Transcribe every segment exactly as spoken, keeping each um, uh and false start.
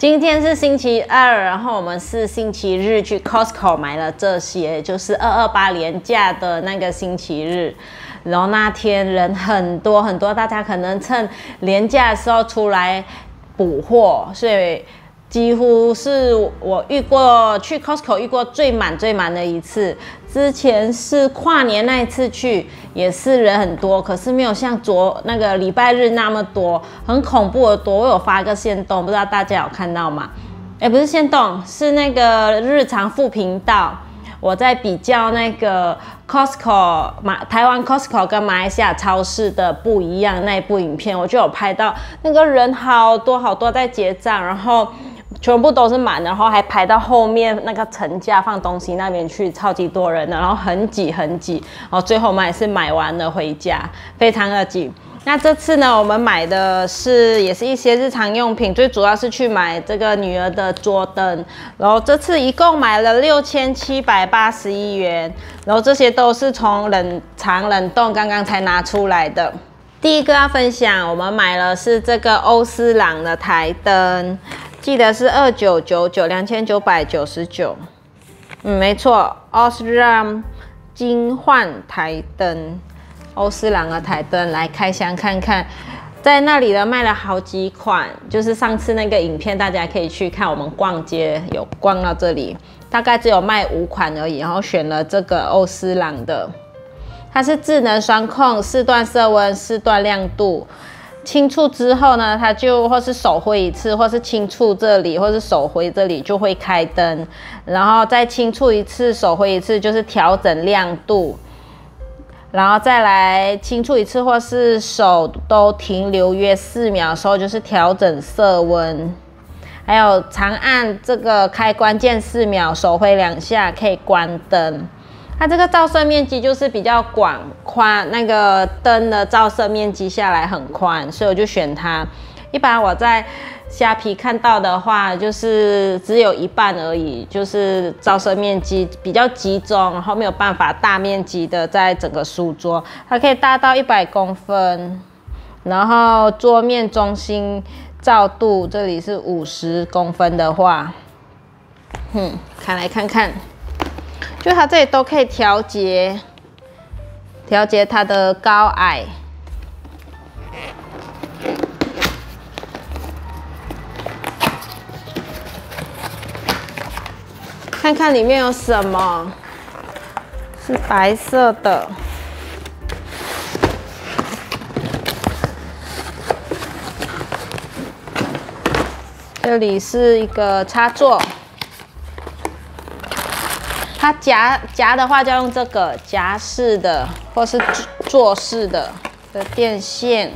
今天是星期二，然后我们是星期日去 Costco 买了这些，就是二二八连假的那个星期日。然后那天人很多很多，大家可能趁连假的时候出来补货，所以几乎是我遇过去 Costco 遇过最满最满的一次。之前是跨年那一次去，也是人很多，可是没有像昨那个礼拜日那么多，很恐怖的多。我有发个限动，不知道大家有看到吗？哎，不是限动，是那个日常副频道，我在比较那个 Costco 马台湾 Costco 跟马来西亚超市的不一样那一部影片，我就有拍到那个人好多好多在结账，然后全部都是满，然后还排到后面那个层架放东西那边去，超级多人的，然后很挤很挤，然后最后我们也是买完了回家，非常的挤。那这次呢，我们买的是也是一些日常用品，最主要是去买这个女儿的桌灯，然后这次一共买了六千七百八十一元，然后这些都是从冷藏冷冻刚刚才拿出来的。第一个要分享，我们买了是这个欧诗朗的台灯。记得是二九九九两千九百九十九，嗯，没错，欧诗朗金幻台灯，欧诗朗的台灯，来开箱看看，在那里的卖了好几款，就是上次那个影片大家可以去看，我们逛街有逛到这里，大概只有卖五款而已，然后选了这个欧诗朗的，它是智能双控，四段色温，四段亮度。轻触之后呢，它就或是手挥一次，或是轻触这里，或是手挥这里就会开灯，然后再轻触一次，手挥一次就是调整亮度，然后再来轻触一次，或是手都停留约四秒的时候就是调整色温，还有长按这个开关键四秒，手挥两下可以关灯。它这个照射面积就是比较广宽，那个灯的照射面积下来很宽，所以我就选它。一般我在虾皮看到的话，就是只有一半而已，就是照射面积比较集中，然后没有办法大面积的在整个书桌，它可以大到一百公分，然后桌面中心照度这里是五十公分的话，嗯，看来看看。就它这里都可以调节，调节它的高矮。看看里面有什么，是白色的。这里是一个插座。它夹夹的话，就用这个夹式的，或是坐式的的电线。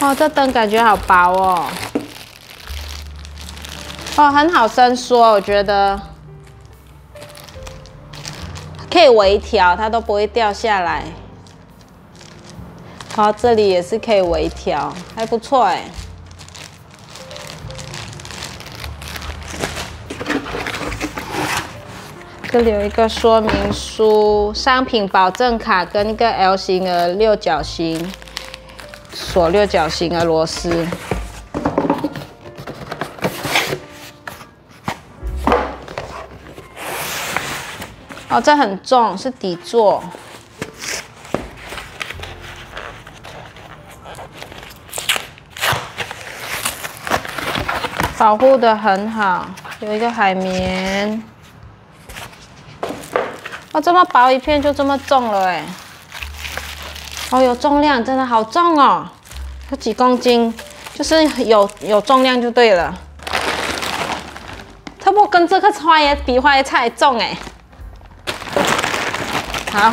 哦，这灯感觉好薄哦。哦，很好伸缩，我觉得可以微调，它都不会掉下来。好，这里也是可以微调，还不错哎。这里有一个说明书、商品保证卡跟一个 L 型的六角形锁六角形的螺丝。哦，这很重，是底座。保护的很好，有一个海绵。哦，这么薄一片就这么重了哎！哦，有重量，真的好重哦，有几公斤，就是有有重量就对了。它不跟这个花椰比花椰菜重哎。好。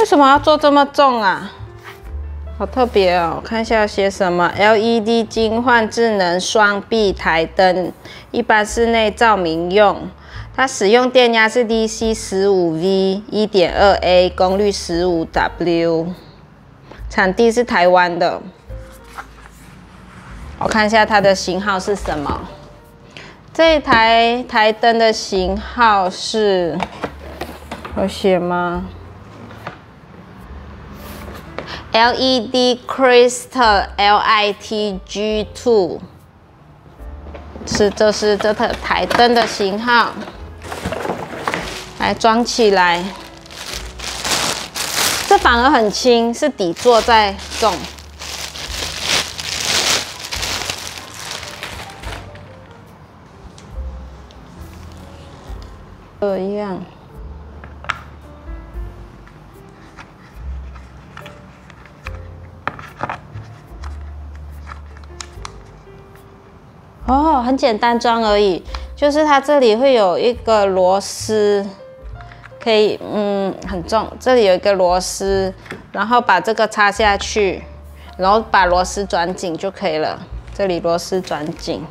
为什么要做这么重啊？好特别哦！我看一下写什么 ，L E D 金幻智能双臂台灯，一般室内照明用。它使用电压是 D C 十五 V 一点二 A， 功率 十五 W， 产地是台湾的。我看一下它的型号是什么。这一台台灯的型号是有写吗 ？L E D Crystal L I T G 二 是，这是这台台灯的型号。来装起来，这反而很轻，是底座在重。 这样，哦，很简单装而已，就是它这里会有一个螺丝，可以，嗯，很重，这里有一个螺丝，然后把这个插下去，然后把螺丝转紧就可以了，这里螺丝转紧。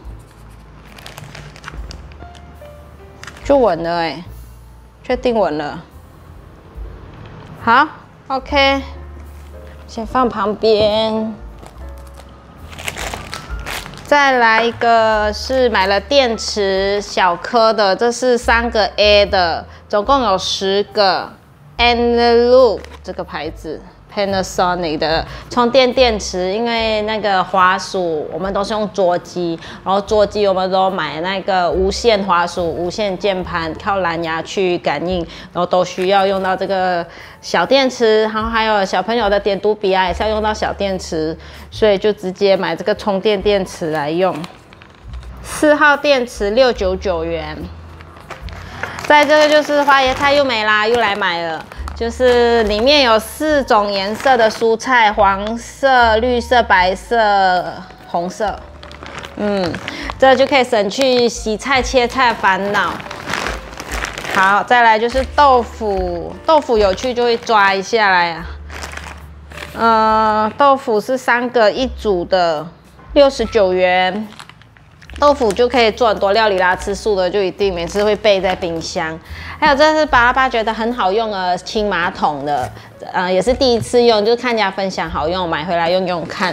就稳了哎、欸，确定稳了。好 ，OK， 先放旁边。再来一个是买了电池小颗的，这是三个 A 的，总共有十个 Analoop 这个牌子 Panasonic 的充电电池，因为那个滑鼠我们都是用桌机，然后桌机我们都买那个无线滑鼠、无线键盘，靠蓝牙去感应，然后都需要用到这个小电池。然后还有小朋友的点读笔啊，也是要用到小电池，所以就直接买这个充电电池来用。四号电池六百九十九元。再这个就是花椰菜又没啦，又来买了。 就是里面有四种颜色的蔬菜，黄色、绿色、白色、红色。嗯，这就可以省去洗菜、切菜烦恼。好，再来就是豆腐，豆腐有趣就会抓一下来啊。呃，豆腐是三个一组的， 六十九元。豆腐就可以做很多料理啦，吃素的就一定每次会备在冰箱。 还有这是巴拉巴觉得很好用的清马桶的，呃，也是第一次用，就是看人家分享好用，买回来用用看。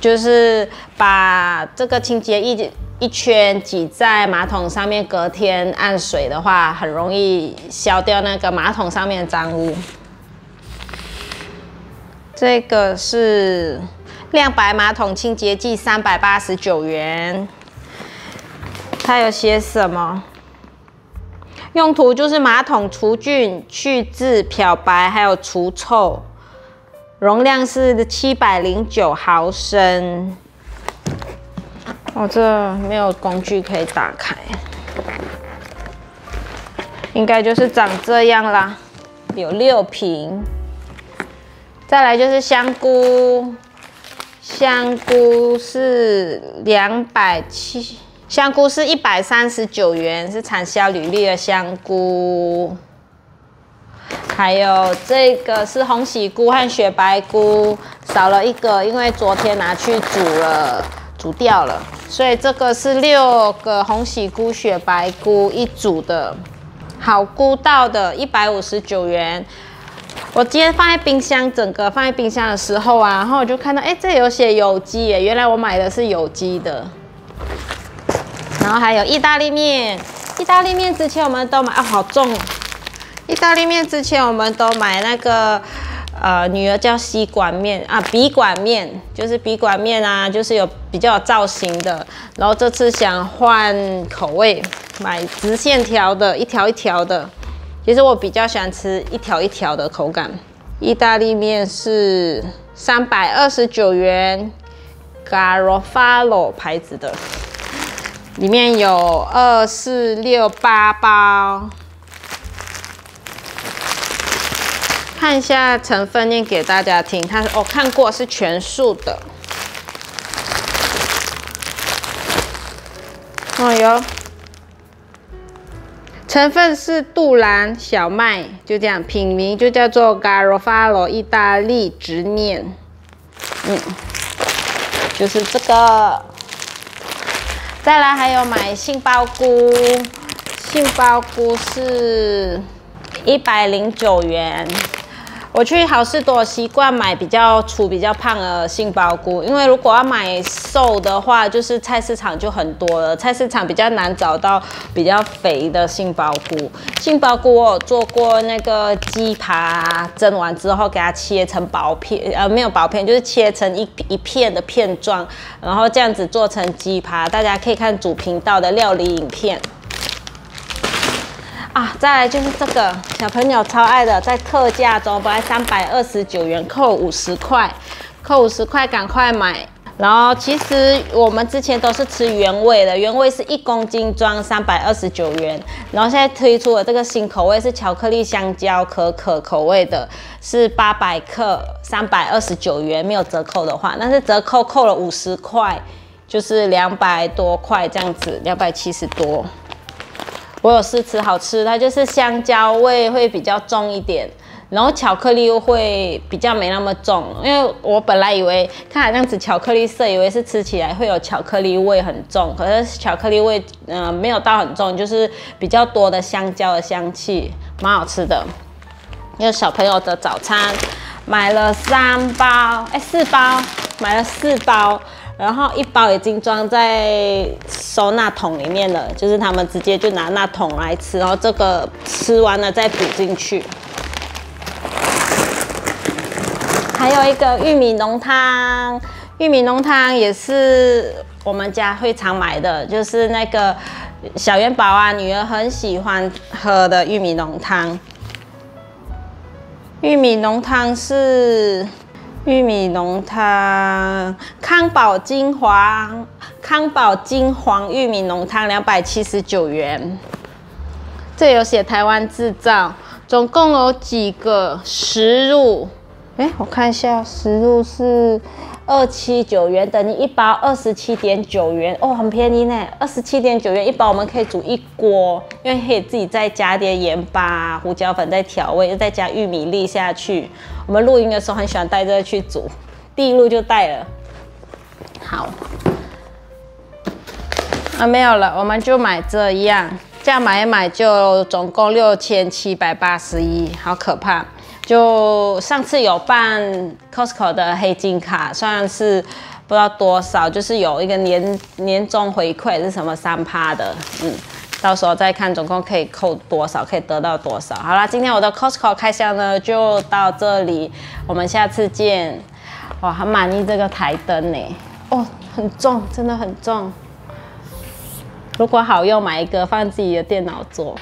就是把这个清洁一一圈挤在马桶上面，隔天按水的话，很容易消掉那个马桶上面的脏污。这个是亮白马桶清洁剂， 三百八十九元。它有写什么？ 用途就是马桶除菌、去渍、漂白，还有除臭。容量是七百零九毫升。我、哦、这没有工具可以打开，应该就是长这样啦。有六瓶。再来就是香菇，香菇是两百七十。 香菇是一百三十九元，是产销履历的香菇。还有这个是红喜菇和雪白菇，少了一个，因为昨天拿去煮了，煮掉了。所以这个是六个红喜菇、雪白菇一组的，好菇到的一百五十九元。 我今天放在冰箱，整个放在冰箱的时候啊，然后我就看到，哎，这有写有机耶，原来我买的是有机的。 然后还有意大利面，意大利面之前我们都买，哦，好重哦！意大利面之前我们都买那个，呃，女儿叫吸管面啊，笔管面，就是笔管面啊，就是有比较有造型的。然后这次想换口味，买直线条的，一条一条的。其实我比较喜欢吃一条一条的口感。意大利面是三百二十九元 ，Garofalo 牌子的。 里面有二四六八包，看一下成分，念给大家听。它我、哦、看过是全素的。哦哟，成分是杜兰、小麦，就这样，品名就叫做 Garofalo 意大利直面。嗯，就是这个。 再来还有买杏鲍菇，杏鲍菇是一百零九元。我去好市多习惯买比较粗、比较胖的杏鲍菇，因为如果要买瘦的话，就是菜市场就很多了，菜市场比较难找到比较肥的杏鲍菇。杏鲍菇我有做过那个鸡扒，蒸完之后给它切成薄片，呃，没有薄片，就是切成一一片的片状，然后这样子做成鸡扒，大家可以看主频道的料理影片。 啊，再来就是这个小朋友超爱的，在特价中，本来三百二十九元扣五十块，扣五十块，赶快买。然后其实我们之前都是吃原味的，原味是一公斤装三百二十九元，然后现在推出了这个新口味是巧克力香蕉可可口味的，是八百克三百二十九元，没有折扣的话，但是折扣扣了五十块，就是两百多块这样子，两百七十多。 我有试吃，好吃，它就是香蕉味会比较重一点，然后巧克力又会比较没那么重，因为我本来以为看它这样子巧克力色，以为是吃起来会有巧克力味很重，可是巧克力味嗯、呃、没有到很重，就是比较多的香蕉的香气，蛮好吃的。这是小朋友的早餐，买了三包，哎四包，买了四包。 然后一包已经装在收纳桶里面了，就是他们直接就拿那桶来吃，然后这个吃完了再补进去。还有一个玉米浓汤，玉米浓汤也是我们家会常买的，就是那个小元宝啊，女儿很喜欢喝的玉米浓汤。玉米浓汤是。 玉米浓汤，康宝金黄，康宝金黄玉米浓汤两百七十九元。这有写台湾制造，总共有几个十入？哎，我看一下，十入是二七九元，等于一包二十七点九元哦，很便宜呢，二十七点九元一包，我们可以煮一锅，因为可以自己再加点盐巴、胡椒粉再调味，再加玉米粒下去。 我们露营的时候很喜欢带这个去煮，第一路就带了。好，啊没有了，我们就买这样，这样买一买就总共六千七百八十一，好可怕！就上次有办 Costco 的黑金卡，虽然是不知道多少，就是有一个年年终回馈是什么三趴的，嗯。 到时候再看总共可以扣多少，可以得到多少。好啦，今天我的 Costco 开箱呢就到这里，我们下次见。哇，很满意这个台灯呢，哦，很重，真的很重。如果好用，买一个放自己的电脑桌。